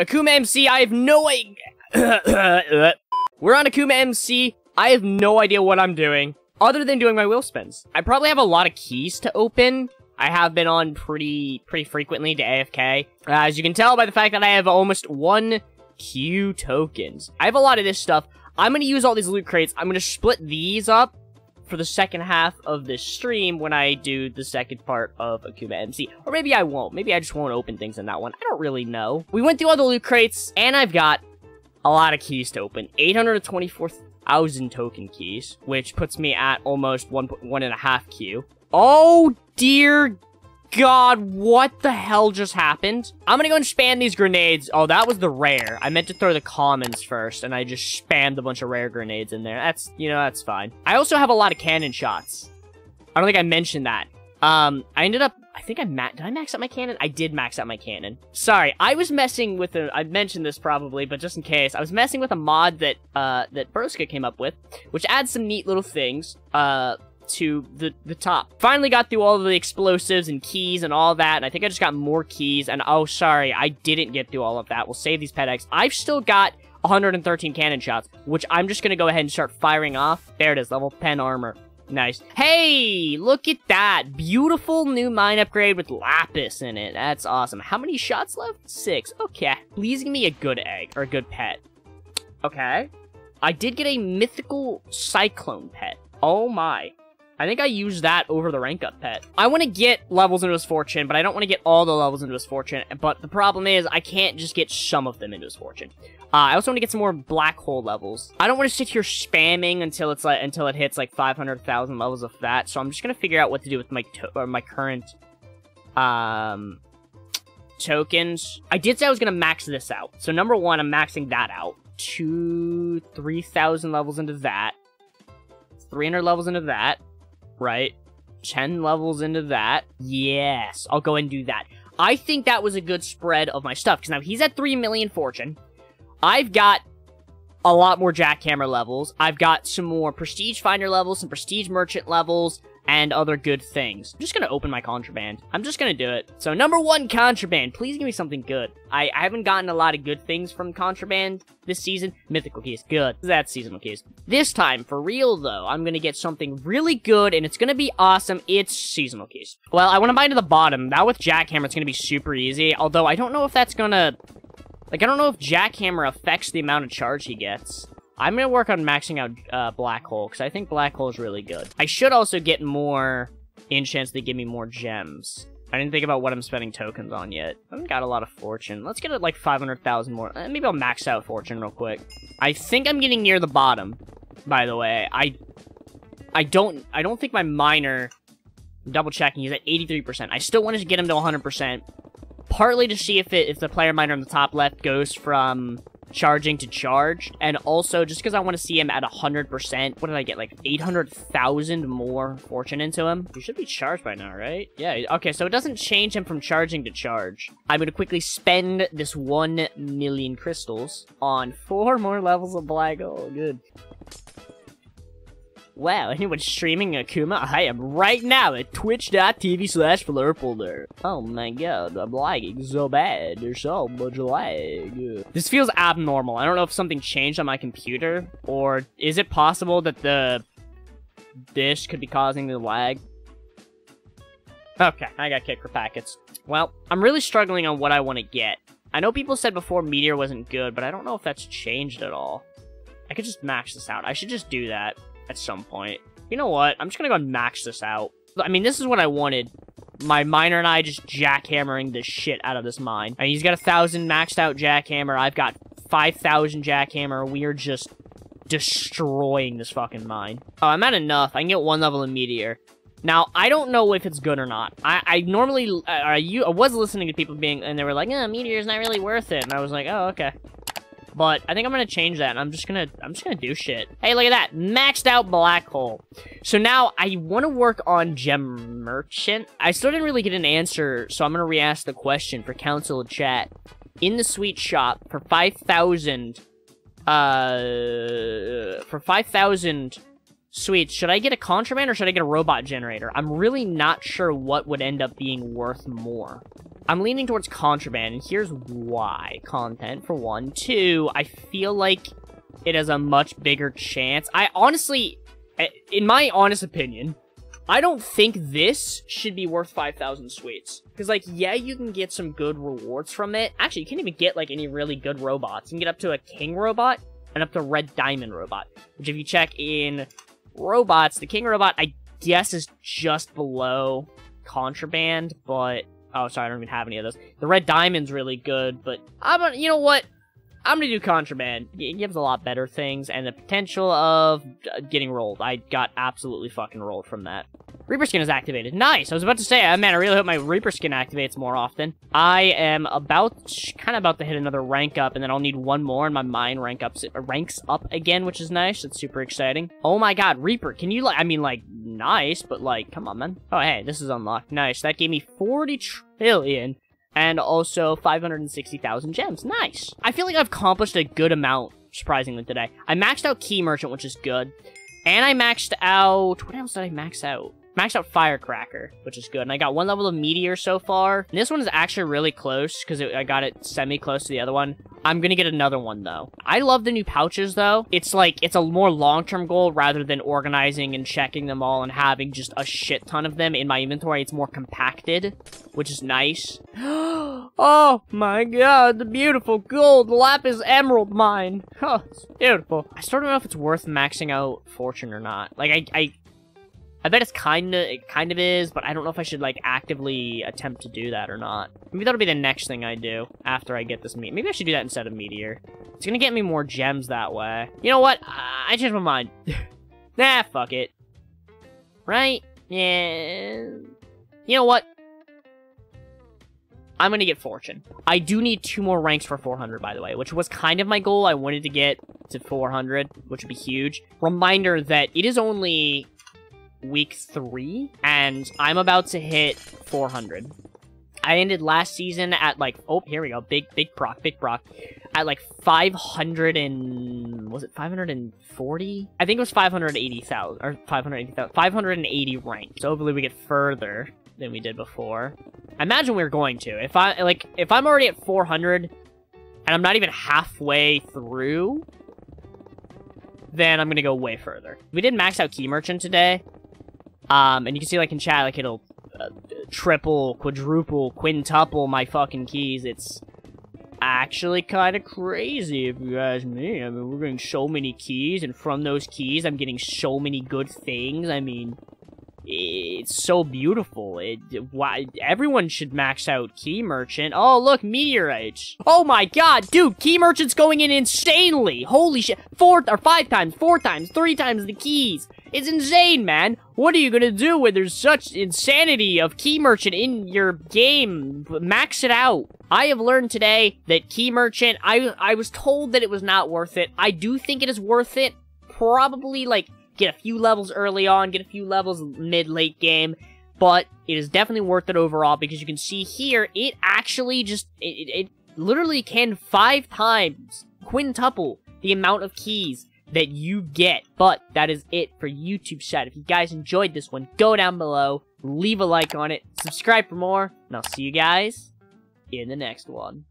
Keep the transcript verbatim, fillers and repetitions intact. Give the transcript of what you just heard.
Akuma M C, I have no idea. We're on Akuma M C. I have no idea what I'm doing, other than doing my wheel spins. I probably have a lot of keys to open. I have been on pretty pretty frequently to A F K. Uh, as you can tell by the fact that I have almost one Q tokens. I have a lot of this stuff. I'm going to use all these loot crates. I'm going to split these up for the second half of this stream when I do the second part of Akuma M C. Or maybe I won't. Maybe I just won't open things in that one. I don't really know. We went through all the loot crates, and I've got a lot of keys to open. eight hundred twenty-four thousand token keys, which puts me at almost one, one and a half Q. Oh, dear God, what the hell just happened? I'm gonna go and spam these grenades. Oh, that was the rare. I meant to throw the commons first, and I just spammed a bunch of rare grenades in there. That's, you know, that's fine. I also have a lot of cannon shots. I don't think I mentioned that. Um, I ended up, I think I, ma did I max out my cannon? I did max out my cannon. Sorry, I was messing with a, I mentioned this probably, but just in case, I was messing with a mod that, uh, that Broska came up with, which adds some neat little things, uh, to the, the top. Finally got through all of the explosives and keys and all that, and I think I just got more keys, and oh, sorry, I didn't get through all of that. We'll save these pet eggs. I've still got one hundred thirteen cannon shots, which I'm just gonna go ahead and start firing off. There it is, level ten armor. Nice. Hey, look at that. Beautiful new mine upgrade with lapis in it. That's awesome. How many shots left? Six. Okay. Pleasing me a good egg, or a good pet. Okay. I did get a mythical cyclone pet. Oh my. I think I used that over the rank up pet. I want to get levels into his fortune, but I don't want to get all the levels into his fortune. But the problem is, I can't just get some of them into his fortune. Uh, I also want to get some more black hole levels. I don't want to sit here spamming until it's like until it hits like five hundred thousand levels of that. So I'm just gonna figure out what to do with my to or my current um, tokens. I did say I was gonna max this out. So number one, I'm maxing that out. Two, three thousand levels into that. three hundred levels into that. Right? ten levels into that. Yes, I'll go and do that. I think that was a good spread of my stuff, because now he's at three million fortune. I've got a lot more jackhammer levels. I've got some more prestige finder levels, some prestige merchant levels, and other good things. I'm just going to open my contraband. I'm just going to do it. So number one, contraband. Please give me something good. I, I haven't gotten a lot of good things from contraband this season. Mythical keys, good. That's seasonal keys. This time, for real though, I'm going to get something really good, and it's going to be awesome. It's seasonal keys. Well, I want to buy into the bottom. Now with jackhammer, it's going to be super easy. Although, I don't know if that's going to... Like, I don't know if jackhammer affects the amount of charge he gets. I'm going to work on maxing out uh, Black Hole, because I think Black Hole is really good. I should also get more enchants that give me more gems. I didn't think about what I'm spending tokens on yet. I haven't got a lot of fortune. Let's get it like five hundred thousand more. Uh, maybe I'll max out fortune real quick. I think I'm getting near the bottom, by the way. I I don't I don't think my miner, I'm double checking, he's at eighty-three percent. I still wanted to get him to one hundred percent, partly to see if it if the player miner on the top left goes from charging to charge, and also just because I want to see him at one hundred percent. What did I get, like eight hundred thousand more fortune into him? He should be charged by now, right? Yeah, okay, so it doesn't change him from charging to charge. I'm going to quickly spend this one million crystals on four more levels of black hole. Good. Wow, anyone's streaming Akuma? I am right now at twitch dot T V slash flurpolder. Oh my god, I'm lagging so bad. There's so much lag. This feels abnormal. I don't know if something changed on my computer, or is it possible that the dish could be causing the lag? Okay, I got kicked for packets. Well, I'm really struggling on what I want to get. I know people said before Meteor wasn't good, but I don't know if that's changed at all. I could just max this out. I should just do that at some point. You know what? I'm just gonna go and max this out. I mean, this is what I wanted. My miner and I just jackhammering the shit out of this mine. And he's got a thousand maxed out jackhammer. I've got five thousand jackhammer. We are just destroying this fucking mine. Oh, I'm at enough. I can get one level of meteor. Now, I don't know if it's good or not. I, I normally, I, I was listening to people being, and they were like, eh, meteor's not really worth it. And I was like, oh, okay. But I think I'm gonna change that, and I'm just gonna I'm just gonna do shit. Hey, look at that. Maxed out black hole. So now I wanna work on gem merchant. I still didn't really get an answer, so I'm gonna re-ask the question for council chat. In the sweet shop for five thousand uh for five thousand sweets, should I get a contraband or should I get a robot generator? I'm really not sure what would end up being worth more. I'm leaning towards contraband, and here's why. Content, for one. Two, I feel like it has a much bigger chance. I honestly, in my honest opinion, I don't think this should be worth five thousand sweets. Because, like, yeah, you can get some good rewards from it. Actually, you can't even get, like, any really good robots. You can get up to a king robot and up to red diamond robot. Which, if you check in robots, the king robot, I guess, is just below contraband, but... Oh, sorry, I don't even have any of those. The red diamond's really good, but I'm gonna, you know what? I'm gonna do contraband. It gives a lot better things, and the potential of getting rolled. I got absolutely fucking rolled from that. Reaper skin is activated. Nice! I was about to say, man, I really hope my Reaper skin activates more often. I am about, kind of about to hit another rank up, and then I'll need one more, and my mine rank ups, ranks up again, which is nice. That's super exciting. Oh my god, Reaper, can you, like, I mean, like, nice, but, like, come on, man. Oh, hey, this is unlocked. Nice. That gave me forty trillion. And also five hundred sixty thousand gems. Nice. I feel like I've accomplished a good amount, surprisingly, today. I maxed out Key Merchant, which is good. And I maxed out... What else did I max out? Maxed out Firecracker, which is good. And I got one level of Meteor so far. And this one is actually really close, because I got it semi-close to the other one. I'm gonna get another one, though. I love the new pouches, though. It's like, it's a more long-term goal, rather than organizing and checking them all and having just a shit ton of them in my inventory. It's more compacted, which is nice. Oh my god, the beautiful gold lapis emerald mine. Oh, it's beautiful. I still don't know if it's worth maxing out Fortune or not. Like, I... I I bet it's kinda, it kind of is, but I don't know if I should, like, actively attempt to do that or not. Maybe that'll be the next thing I do after I get this meat. Maybe I should do that instead of Meteor. It's gonna get me more gems that way. You know what? I changed my mind. Nah, fuck it. Right? Yeah. You know what? I'm gonna get Fortune. I do need two more ranks for four hundred, by the way, which was kind of my goal. I wanted to get to four hundred, which would be huge. Reminder that it is only... week three, and I'm about to hit four hundred. I ended last season at, like, oh, here we go, big, big proc, big proc, at, like, five hundred and, was it five hundred forty? I think it was five hundred eighty thousand, or five hundred eighty thousand, five hundred eighty rank, so hopefully we get further than we did before. I imagine we we're going to. If I, like, if I'm already at four hundred, and I'm not even halfway through, then I'm gonna go way further. We did max out Key Merchant today. Um, and you can see, like, in chat, like, it'll uh, triple, quadruple, quintuple my fucking keys. It's actually kind of crazy, if you ask me. I mean, we're getting so many keys, and from those keys, I'm getting so many good things. I mean, it's so beautiful. It, it why, everyone should max out Key Merchant. Oh, look, meteorites. Oh my god, dude, Key Merchant's going in insanely. Holy shit. Four, or five times, four times, three times the keys. It's insane, man. What are you gonna do when there's such insanity of Key Merchant in your game? Max it out. I have learned today that Key Merchant, I, I was told that it was not worth it. I do think it is worth it. Probably, like, get a few levels early on, get a few levels mid-late game, but it is definitely worth it overall, because you can see here, it actually just, it, it, it literally can five times, quintuple, the amount of keys that you get. But that is it for YouTube chat. If you guys enjoyed this one, go down below, leave a like on it, subscribe for more, and I'll see you guys in the next one.